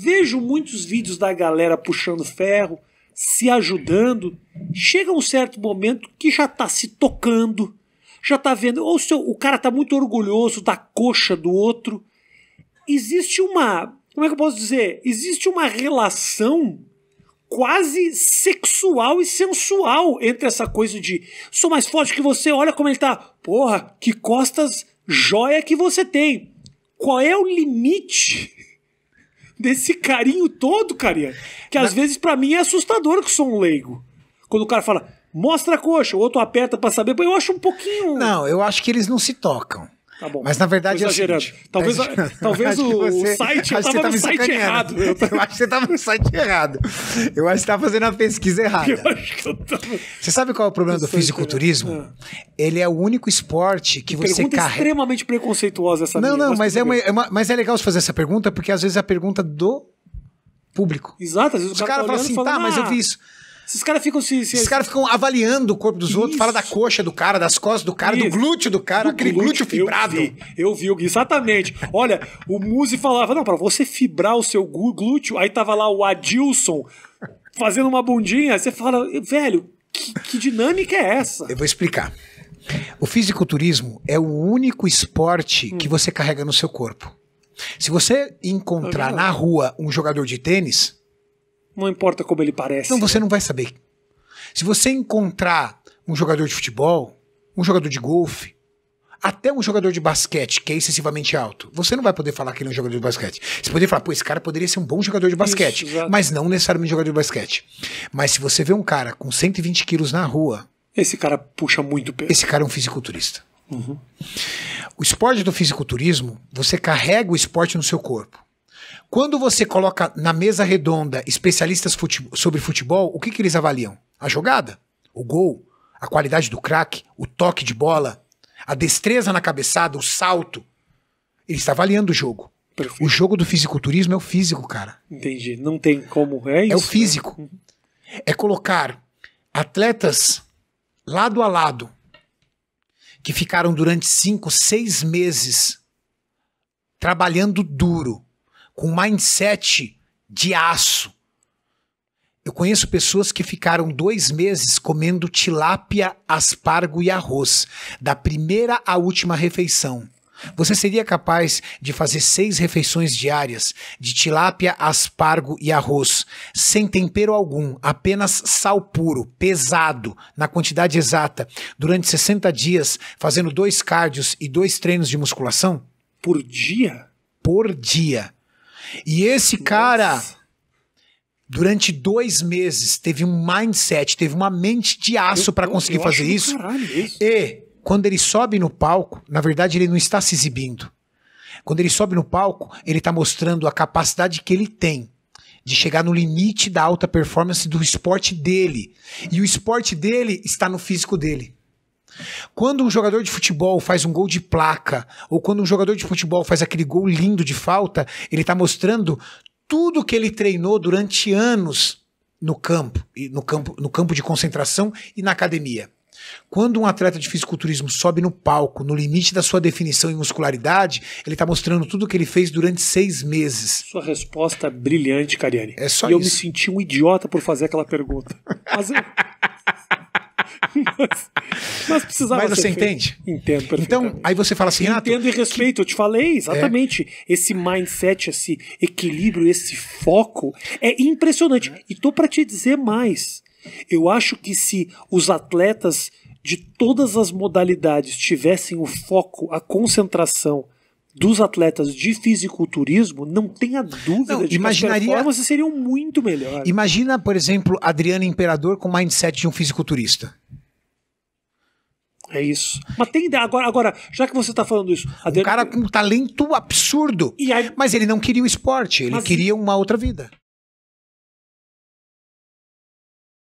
Vejo muitos vídeos da galera puxando ferro, se ajudando. Chega um certo momento que já está se tocando, já está vendo, ou o cara está muito orgulhoso da coxa do outro. Existe uma, como é que eu posso dizer? Existe uma relação quase sexual e sensual entre essa coisa de sou mais forte que você, olha como ele tá, porra, que costas joia que você tem. Qual é o limite desse carinho todo, Cariani? Que às vezes pra mim é assustador, que sou um leigo. Quando o cara fala, mostra a coxa, o outro aperta pra saber, eu acho um pouquinho... Não, eu acho que eles não se tocam. Tá bom, mas na verdade eu talvez o site estava no site errado. Eu acho que você estava no site errado. Eu acho que você estava fazendo a pesquisa errada. Eu acho que eu tava... Você sabe qual é o problema do fisiculturismo? É. Ele é o único esporte que você carrega. Pergunta extremamente preconceituosa essa. Não, não, mas é legal você fazer essa pergunta, porque às vezes é a pergunta do público. Exato, às vezes os caras falam assim, tá, mas eu vi isso. Esses caras ficam avaliando o corpo dos outros, fala da coxa do cara, das costas do cara, do glúteo do cara, aquele glúteo fibrado. Eu vi, exatamente. Olha, o Muzi falava, não, pra você fibrar o seu glúteo, aí tava lá o Adilson fazendo uma bundinha, você fala, velho, que dinâmica é essa? Eu vou explicar. O fisiculturismo é o único esporte que você carrega no seu corpo. Se você encontrar na rua um jogador de tênis... Não importa como ele parece. Não, você não vai saber. Se você encontrar um jogador de futebol, um jogador de golfe, até um jogador de basquete que é excessivamente alto, você não vai poder falar que ele é um jogador de basquete. Você poderia falar, pô, esse cara poderia ser um bom jogador de basquete. Isso, mas não necessariamente jogador de basquete. Mas se você vê um cara com 120 quilos na rua... Esse cara puxa muito peso. Esse cara é um fisiculturista. Uhum. O esporte do fisiculturismo, você carrega o esporte no seu corpo. Quando você coloca na mesa redonda especialistas sobre futebol, o que que eles avaliam? A jogada, o gol, a qualidade do craque, o toque de bola, a destreza na cabeçada, o salto. Ele está avaliando o jogo. Perfeito. O jogo do fisiculturismo é o físico, cara. Entendi. Não tem como. É isso? É o físico. É colocar atletas lado a lado que ficaram durante 5, 6 meses trabalhando duro, com mindset de aço. Eu conheço pessoas que ficaram 2 meses comendo tilápia, aspargo e arroz, da primeira à última refeição. Você seria capaz de fazer 6 refeições diárias de tilápia, aspargo e arroz, sem tempero algum, apenas sal puro, pesado, na quantidade exata, durante 60 dias, fazendo 2 cardios e 2 treinos de musculação? Por dia? Por dia. E esse cara, durante 2 meses, teve um mindset, teve uma mente de aço para conseguir fazer isso. E quando ele sobe no palco, na verdade ele não está se exibindo. Quando ele sobe no palco, ele está mostrando a capacidade que ele tem de chegar no limite da alta performance do esporte dele. E o esporte dele está no físico dele. Quando um jogador de futebol faz um gol de placa, ou quando um jogador de futebol faz aquele gol lindo de falta, ele está mostrando tudo que ele treinou durante anos no campo de concentração e na academia. Quando um atleta de fisiculturismo sobe no palco, no limite da sua definição e muscularidade, ele está mostrando tudo que ele fez durante 6 meses. Sua resposta é brilhante, Cariani. É só isso. E eu me senti um idiota por fazer aquela pergunta. Mas eu... Mas precisava. Mas você entende? Entendo, perfeitamente. Então, aí você fala assim, Renato... Entendo e respeito, eu te falei, exatamente. Esse mindset, esse equilíbrio, esse foco é impressionante. E tô para te dizer mais. Eu acho que se os atletas de todas as modalidades tivessem o foco, a concentração dos atletas de fisiculturismo, não tenha dúvida de que as performances seriam muito melhores. Imagina, por exemplo, Adriana Imperador com o mindset de um fisiculturista. É isso. Mas tem ideia. Agora, já que você está falando isso... Adriana... Um cara com um talento absurdo. Mas ele não queria o esporte, ele queria uma outra vida.